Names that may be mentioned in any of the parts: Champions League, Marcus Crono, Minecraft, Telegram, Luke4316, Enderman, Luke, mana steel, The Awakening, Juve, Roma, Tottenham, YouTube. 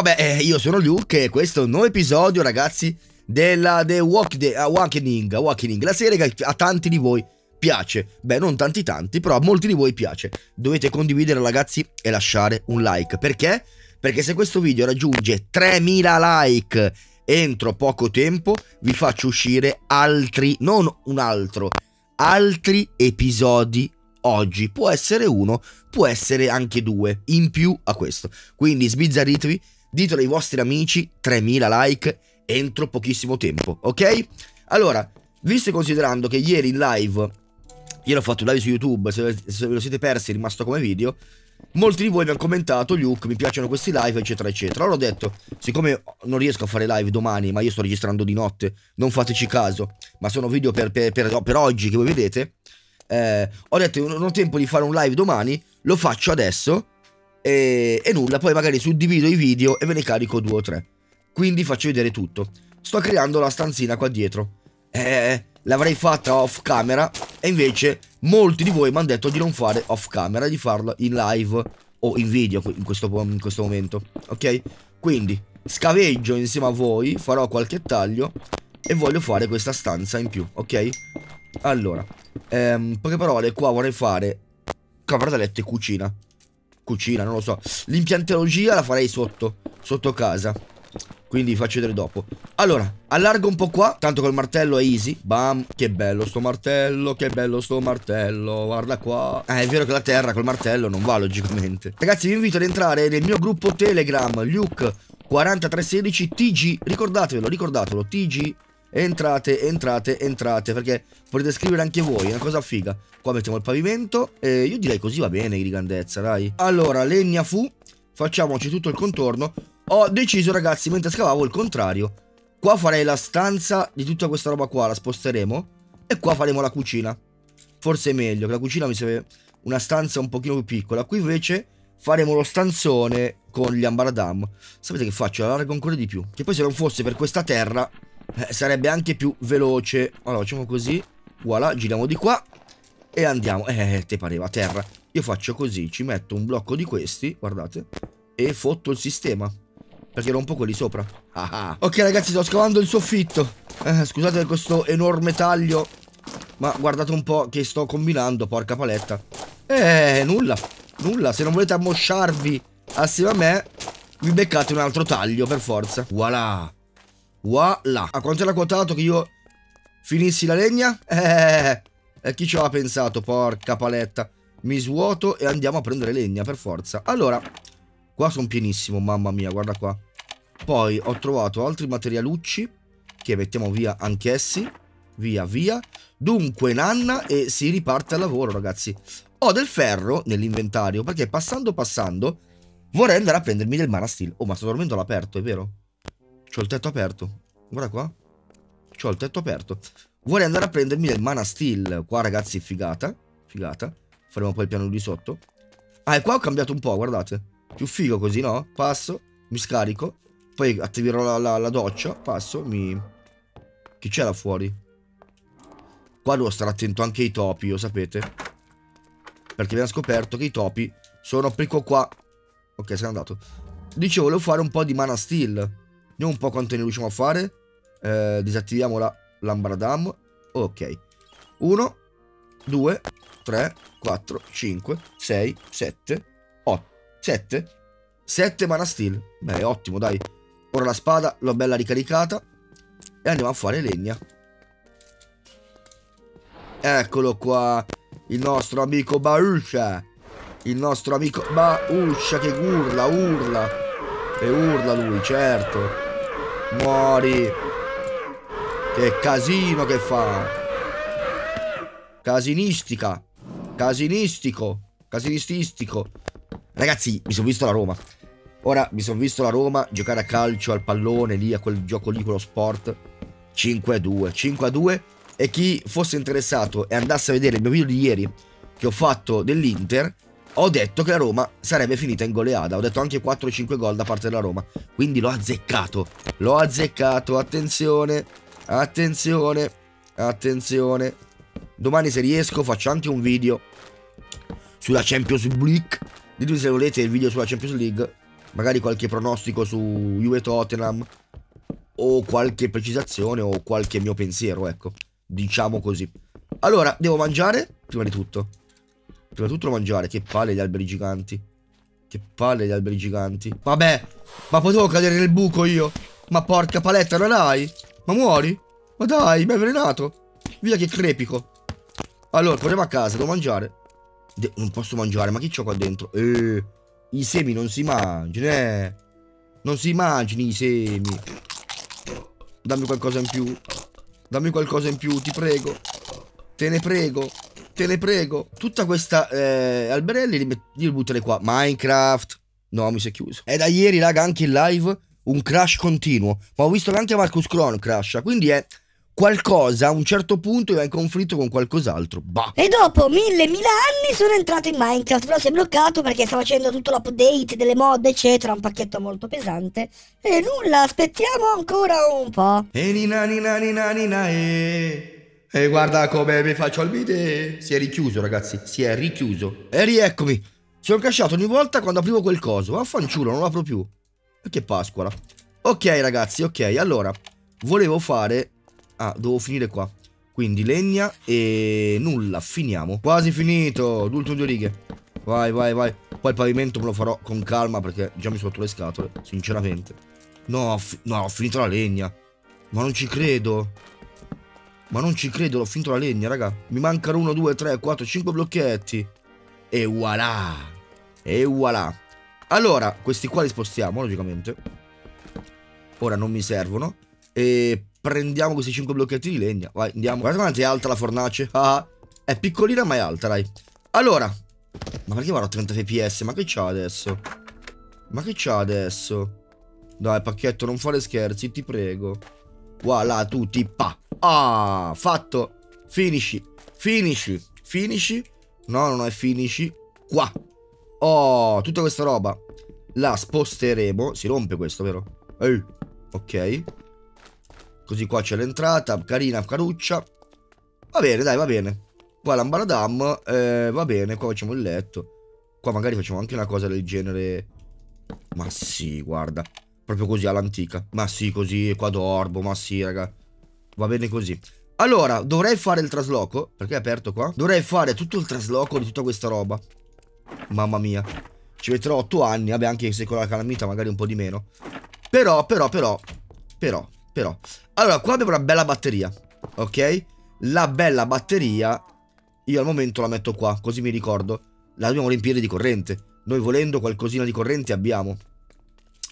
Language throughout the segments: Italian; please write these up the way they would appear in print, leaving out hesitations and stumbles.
Vabbè, io sono Luke e questo è un nuovo episodio, ragazzi, della The Awakening, la serie che a tanti di voi piace. Beh, non tanti, però a molti di voi piace. Dovete condividere, ragazzi, e lasciare un like. Perché? Perché se questo video raggiunge 3000 like entro poco tempo, vi faccio uscire altri, non un altro, altri episodi oggi. Può essere uno, può essere anche due, in più a questo. Quindi sbizzarritevi, ditelo ai vostri amici, 3000 like entro pochissimo tempo, ok? Allora, visto e considerando che ieri in live, ieri ho fatto un live su YouTube, se ve lo siete persi è rimasto come video, molti di voi mi hanno commentato: Luke, mi piacciono questi live, eccetera eccetera. Allora ho detto, siccome non riesco a fare live domani, ma io sto registrando di notte, non fateci caso, ma sono video per oggi che voi vedete, ho detto non ho tempo di fare un live domani, lo faccio adesso e nulla, poi magari suddivido i video e ve ne carico 2 o 3. Quindi faccio vedere tutto. Sto creando la stanzina qua dietro, l'avrei fatta off camera e invece molti di voi mi hanno detto di non fare off camera, di farlo in live o in video in questo momento, ok? Quindi scaveggio insieme a voi, farò qualche taglio e voglio fare questa stanza in più, ok? Allora, poche parole, qua vorrei fare camera da letto e cucina. Cucina, non lo so. L'impiantologia la farei sotto casa, quindi vi faccio vedere dopo. Allora, allargo un po' qua, tanto col martello è easy. Bam, che bello sto martello, che bello sto martello, guarda qua. È vero che la terra col martello non va, logicamente. Ragazzi, vi invito ad entrare nel mio gruppo Telegram, luke4316 TG. Ricordatelo, TG. Entrate, perché potete scrivere anche voi, è una cosa figa. Qua mettiamo il pavimento e io direi così va bene di grandezza, dai. Allora, legna fu, facciamoci tutto il contorno. Ho deciso, ragazzi, mentre scavavo, il contrario. Qua farei la stanza di tutta questa roba qua, la sposteremo, e qua faremo la cucina. Forse è meglio, che la cucina mi serve una stanza un pochino più piccola. Qui invece faremo lo stanzone con gli ambaradam. Sapete che faccio? Allargo ancora di più, che poi se non fosse per questa terra sarebbe anche più veloce. Allora facciamo così, voilà, giriamo di qua e andiamo. Te pareva terra. Io faccio così, ci metto un blocco di questi, guardate, e fotto il sistema, perché rompo quelli sopra. Ok ragazzi, sto scavando il soffitto, scusate per questo enorme taglio, ma guardate un po' che sto combinando, porca paletta. Nulla, se non volete ammosciarvi assieme a me, vi beccate un altro taglio per forza. Voilà. Voilà. A quanto era quotato che io finissi la legna? Chi ci aveva pensato? Porca paletta. Mi svuoto e andiamo a prendere legna per forza. Allora, qua sono pienissimo, mamma mia, guarda qua. Poi ho trovato altri materialucci che mettiamo via anch'essi. Via. Dunque, nanna, e si riparte al lavoro, ragazzi. Ho del ferro nell'inventario, perché passando vorrei andare a prendermi del marastil. Oh, ma sto dormendo all'aperto, è vero? C'ho il tetto aperto, guarda qua. C'ho il tetto aperto. Vorrei andare a prendermi del mana steel. Qua ragazzi, figata. Faremo poi il piano di sotto. E qua ho cambiato un po', guardate. Più figo così, no? Passo, mi scarico, poi attiverò la doccia. Passo, mi... Chi c'è là fuori? Qua devo stare attento anche ai topi, lo sapete, perché abbiamo scoperto che i topi sono proprio qua. Ok, sono andato. Dicevo, volevo fare un po' di mana steel. Vediamo un po' quanto ne riusciamo a fare. Disattiviamo l'ambradam. Ok. 1, 2, 3, 4, 5, 6, 7, 8, 7. 7 mana steel. Beh, ottimo, dai. Ora la spada l'ho bella ricaricata e andiamo a fare legna. Eccolo qua, il nostro amico Bauscia. Che urla. E urla lui, certo. Muori. Che casino che fa. Casinistico. Ragazzi, mi sono visto la Roma. Giocare a calcio, al pallone, lì a quel gioco lì, quello sport. 5-2. E chi fosse interessato e andasse a vedere il mio video di ieri che ho fatto dell'Inter, ho detto che la Roma sarebbe finita in goleada. Ho detto anche 4-5 gol da parte della Roma. Quindi l'ho azzeccato. Attenzione. Domani se riesco faccio anche un video sulla Champions League. Ditemi se volete il video sulla Champions League. magari qualche pronostico su Juve Tottenham o qualche precisazione o qualche mio pensiero, ecco, diciamo così. Allora, devo mangiare prima di tutto devo mangiare. Che palle gli alberi giganti, che palle gli alberi giganti. Vabbè, ma potevo cadere nel buco io. Ma porca paletta, non hai? Ma muori? Ma dai, mi hai avvelenato. Via che crepico. Allora, torniamo a casa, devo mangiare. Non posso mangiare, ma chi c'ho qua dentro? I semi non si mangiano, eh. Non si mangiano i semi. Dammi qualcosa in più. Dammi qualcosa in più, ti prego. Te ne prego. Te ne prego. Tutta questa alberelli li butterei qua. Minecraft. No, mi si è chiuso. È da ieri, raga, anche in live un crash continuo. Ma ho visto che anche Marcus Crono crasha. Quindi è qualcosa, a un certo punto va in conflitto con qualcos'altro. Bah. E dopo mille anni sono entrato in Minecraft. Però si è bloccato perché sta facendo tutto l'update delle mod eccetera. Un pacchetto molto pesante. E nulla, aspettiamo ancora un po'. E nina nina nina nina e... E guarda come mi faccio al video. Si è richiuso, ragazzi, si è richiuso. E rieccomi. Sono crashato ogni volta quando aprivo quel coso. Ma fanciullo, non lo apro più. Che pasquala. Ok ragazzi, ok. Allora, volevo fare... Ah, devo finire qua. Quindi legna e nulla, finiamo. Quasi finito, l'ultimo due righe. Vai, vai, vai. Poi il pavimento me lo farò con calma perché già mi sono rotto le scatole, sinceramente. No, no, ho finito la legna. Ma non ci credo. Ma non ci credo, l'ho finito la legna, raga. Mi mancano 1, 2, 3, 4, 5 blocchetti. E voilà. E voilà. Allora, questi qua li spostiamo, logicamente. Ora non mi servono. E prendiamo questi 5 blocchetti di legna. Vai, andiamo. Guarda quanto è alta la fornace. Ah, è piccolina ma è alta, dai. Allora. Ma perché vado a 30 fps? Ma che c'ha adesso? Ma che c'ha adesso? Dai, pacchetto, non fare scherzi, ti prego. Voilà, tutti, pa. Ah, fatto. Finisci. Finisci. Finisci. No, non è finisci. Qua. Oh, tutta questa roba la sposteremo. Si rompe questo, vero? Ok. Così qua c'è l'entrata. Carina, caruccia. Va bene, dai, va bene. Qua l'ambaradam, va bene. Qua facciamo il letto. Qua magari facciamo anche una cosa del genere. Ma sì, guarda, proprio così all'antica. Ma sì, così, qua dormo. Ma sì, raga, va bene così. Allora, dovrei fare il trasloco. Perché è aperto qua? Dovrei fare tutto il trasloco di tutta questa roba. Mamma mia, ci metterò 8 anni. Vabbè, anche se con la calamità magari un po' di meno. Però allora, qua abbiamo una bella batteria. Ok? La bella batteria io al momento la metto qua, così mi ricordo. La dobbiamo riempire di corrente. Noi volendo qualcosina di corrente abbiamo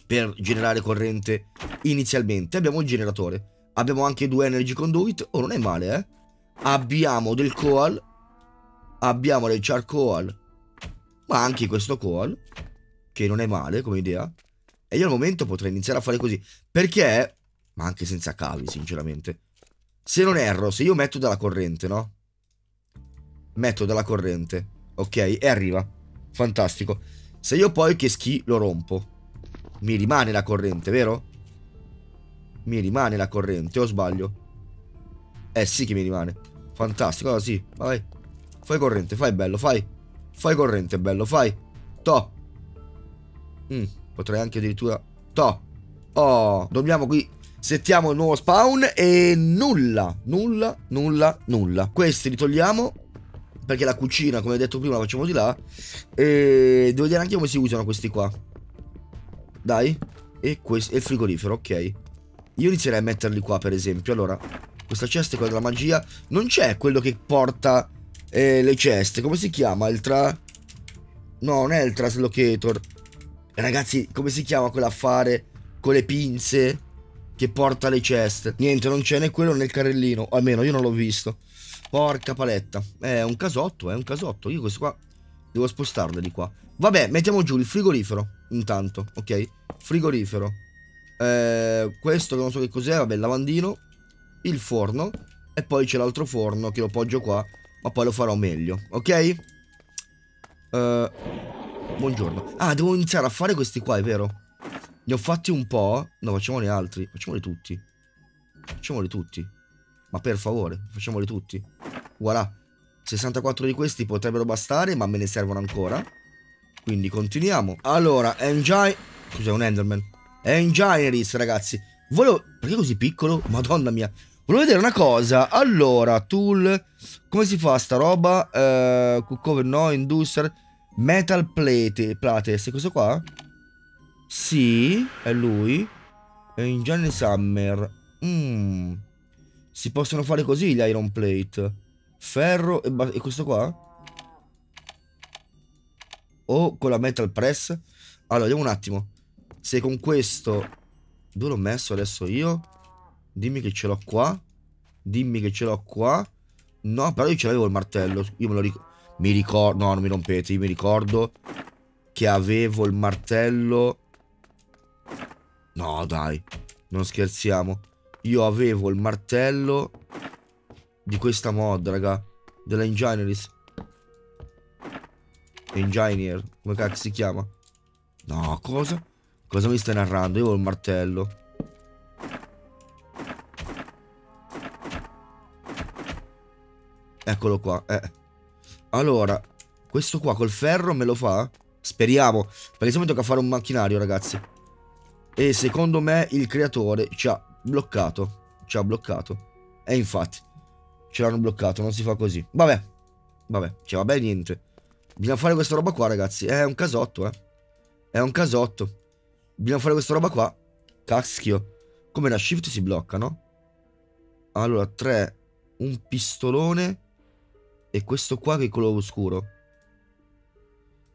per generare corrente. Inizialmente abbiamo il generatore. Abbiamo anche 2 energy conduit. Oh, non è male, eh. Abbiamo del coal. Abbiamo del charcoal. Ma anche questo coal, che non è male come idea. E io al momento potrei iniziare a fare così. Perché, ma anche senza cavi sinceramente, se non erro, se io metto della corrente, no? Metto della corrente, ok, e arriva. Fantastico. Se io poi che schi lo rompo, mi rimane la corrente, vero? Mi rimane la corrente, o sbaglio? Eh sì che mi rimane. Fantastico, allora sì, vai. Fai corrente, fai bello, fai. Fai corrente, bello, fai. Toh. Potrei anche addirittura... Toh. Oh, dobbiamo qui... Settiamo il nuovo spawn e nulla. Nulla. Questi li togliamo. Perché la cucina, come detto prima, la facciamo di là. E... devo vedere anche come si usano questi qua. Dai. E questo... E il frigorifero, ok. Io inizierei a metterli qua, per esempio. Allora, questa cesta è quella della magia. Non c'è quello che porta... le ceste, come si chiama? Il tra... No, non è il traslocator. Ragazzi, come si chiama quell'affare con le pinze che porta le ceste? Niente, non c'è né quello né il carrellino. O almeno io non l'ho visto. Porca paletta. È un casotto, è un casotto. Io questo qua devo spostarlo di qua. Vabbè, mettiamo giù il frigorifero intanto, ok? Frigorifero, questo che non so che cos'è. Vabbè, il lavandino, il forno. E poi c'è l'altro forno che lo poggio qua. Ma poi lo farò meglio, ok? Buongiorno. Ah, devo iniziare a fare questi qua, è vero? Ne ho fatti un po'. No, facciamone altri. Facciamoli tutti. Facciamoli tutti. Ma per favore, facciamoli tutti. Voilà. 64 di questi potrebbero bastare, ma me ne servono ancora. Quindi continuiamo. Allora, engine... Cos'è un Enderman? È un Giant, ragazzi. Volevo... Perché così piccolo? Madonna mia. Volevo vedere una cosa. Allora, tool. Come si fa sta roba? Cover no, industrial. Metal plate. Plates. Questo qua? Sì, è lui. È un Giant Summer. Mmm. Si possono fare così gli iron plate. Ferro e questo qua? O con la metal press. Allora, vediamo un attimo. Se con questo... Dove l'ho messo adesso io? Dimmi che ce l'ho qua. Dimmi che ce l'ho qua. No, però io ce l'avevo il martello. Io me lo ricordo. Mi ricordo... No, non mi rompete. Io mi ricordo che avevo il martello. No, dai. Non scherziamo. Io avevo il martello di questa mod, raga. Della Engineeris. Engineer. Come cazzo si chiama? No, cosa? Cosa mi stai narrando? Io ho il martello. Eccolo qua. Allora, questo qua col ferro me lo fa? Speriamo. Perché se mi tocca fare un macchinario, ragazzi. E secondo me il creatore ci ha bloccato. Ci ha bloccato. E infatti, ce l'hanno bloccato. Non si fa così. Vabbè. Vabbè. Cioè, vabbè, niente. Bisogna fare questa roba qua, ragazzi. È un casotto, eh. È un casotto. Bisogna fare questa roba qua. Caschio. Come la shift si blocca, no? Allora, 3. Un pistolone. E questo qua che è quello oscuro.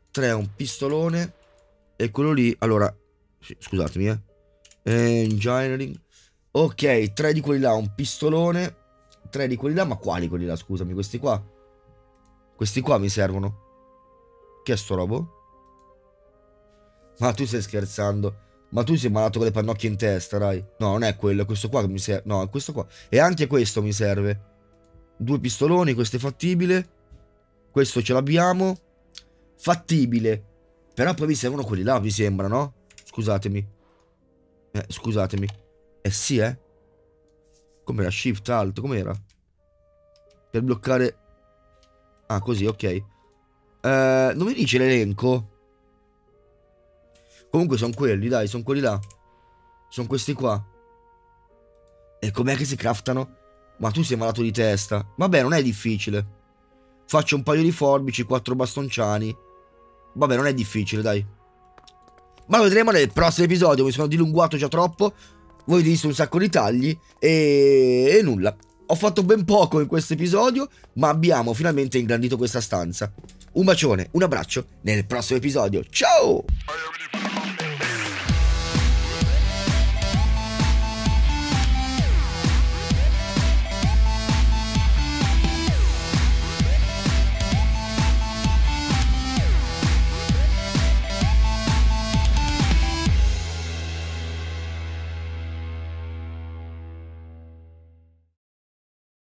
3, un pistolone. E quello lì. Allora, scusatemi, eh. Engineering. Ok, 3 di quelli là. Un pistolone. 3 di quelli là. Ma quali quelli là? Scusami, questi qua. Questi qua mi servono. Che è sto robo? Ma tu stai scherzando. Ma tu sei malato con le pannocchie in testa, dai. No, non è quello, è questo qua che mi serve. No, è questo qua. E anche questo mi serve. 2 pistoloni, questo è fattibile. Questo ce l'abbiamo. Fattibile. Però poi mi servono quelli là, mi sembra, no? Scusatemi. Scusatemi. Sì, eh. Com'era? Shift, alt, com'era? Per bloccare. Ah, così, ok. Non mi dice l'elenco? Comunque sono quelli, dai, sono quelli là. Sono questi qua. E com'è che si craftano? Ma tu sei malato di testa. Vabbè, non è difficile. Faccio un paio di forbici, 4 bastonciani. Vabbè, non è difficile, dai. Ma lo vedremo nel prossimo episodio. Mi sono dilungato già troppo. Voi avete visto un sacco di tagli. E nulla. Ho fatto ben poco in questo episodio, ma abbiamo finalmente ingrandito questa stanza. Un bacione, un abbraccio. Nel prossimo episodio. Ciao!